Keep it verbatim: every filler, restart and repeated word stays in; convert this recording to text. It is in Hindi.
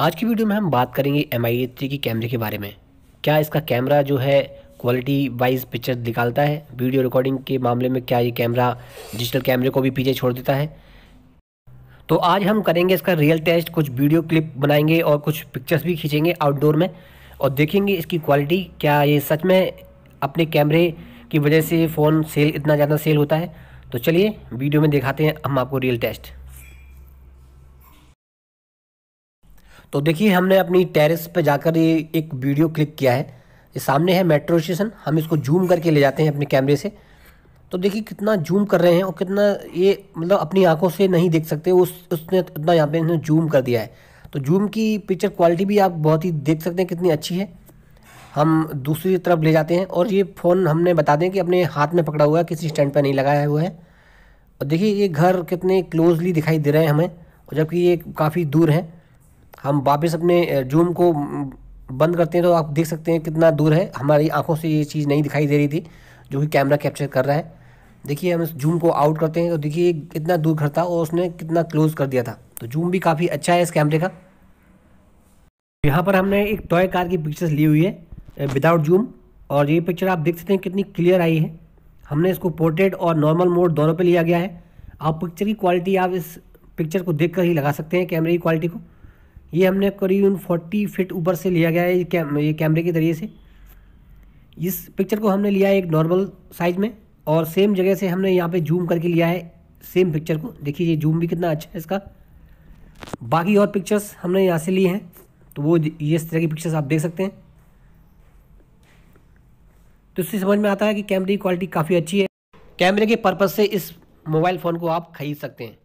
आज की वीडियो में हम बात करेंगे एम आई थ्री की कैमरे के बारे में। क्या इसका कैमरा जो है क्वालिटी वाइज पिक्चर निकालता है, वीडियो रिकॉर्डिंग के मामले में क्या ये कैमरा डिजिटल कैमरे को भी पीछे छोड़ देता है? तो आज हम करेंगे इसका रियल टेस्ट, कुछ वीडियो क्लिप बनाएंगे और कुछ पिक्चर्स भी खींचेंगे आउटडोर में और देखेंगे इसकी क्वालिटी। क्या ये सच में अपने कैमरे की वजह से फ़ोन सेल इतना ज़्यादा सेल होता है? तो चलिए वीडियो में दिखाते हैं हम आपको रियल टेस्ट। तो देखिए, हमने अपनी टेरेस पे जाकर ये एक वीडियो क्लिक किया है। ये सामने है मेट्रो स्टेशन। हम इसको जूम करके ले जाते हैं अपने कैमरे से। तो देखिए कितना जूम कर रहे हैं और कितना ये मतलब अपनी आंखों से नहीं देख सकते, उस उसने इतना यहाँ पे इसने जूम कर दिया है। तो जूम की पिक्चर क्वालिटी भी आप बहुत ही देख सकते हैं कितनी अच्छी है। हम दूसरी तरफ ले जाते हैं और ये फ़ोन हमने बता दें कि अपने हाथ में पकड़ा हुआ है, किसी स्टैंड पर नहीं लगाया हुआ है। और देखिए ये घर कितने क्लोजली दिखाई दे रहे हैं हमें, और जबकि ये काफ़ी दूर हैं। हम वापस अपने जूम को बंद करते हैं तो आप देख सकते हैं कितना दूर है। हमारी आंखों से ये चीज़ नहीं दिखाई दे रही थी जो कि कैमरा कैप्चर कर रहा है। देखिए हम इस जूम को आउट करते हैं तो देखिए कितना दूर घर था और उसने कितना क्लोज कर दिया था। तो जूम भी काफ़ी अच्छा है इस कैमरे का। यहाँ पर हमने एक टॉय कार की पिक्चर्स ली हुई है विदाउट जूम, और ये पिक्चर आप देख सकते हैं कितनी क्लियर आई है। हमने इसको पोर्ट्रेट और नॉर्मल मोड दोनों पर लिया गया है। आप पिक्चर की क्वालिटी आप इस पिक्चर को देख कर ही लगा सकते हैं कैमरे की क्वालिटी को। ये हमने करीबन फोर्टी फीट ऊपर से लिया गया है ये कैम ये कैमरे के ज़रिए से। इस पिक्चर को हमने लिया है एक नॉर्मल साइज़ में और सेम जगह से हमने यहाँ पे जूम करके लिया है सेम पिक्चर को। देखिए ये जूम भी कितना अच्छा है इसका। बाकी और पिक्चर्स हमने यहाँ से लिए हैं तो वो ये इस तरह की पिक्चर्स आप देख सकते हैं। तो इससे समझ में आता है कि कैमरे की क्वालिटी काफ़ी अच्छी है। कैमरे के पर्पज़ से इस मोबाइल फ़ोन को आप खरीद सकते हैं।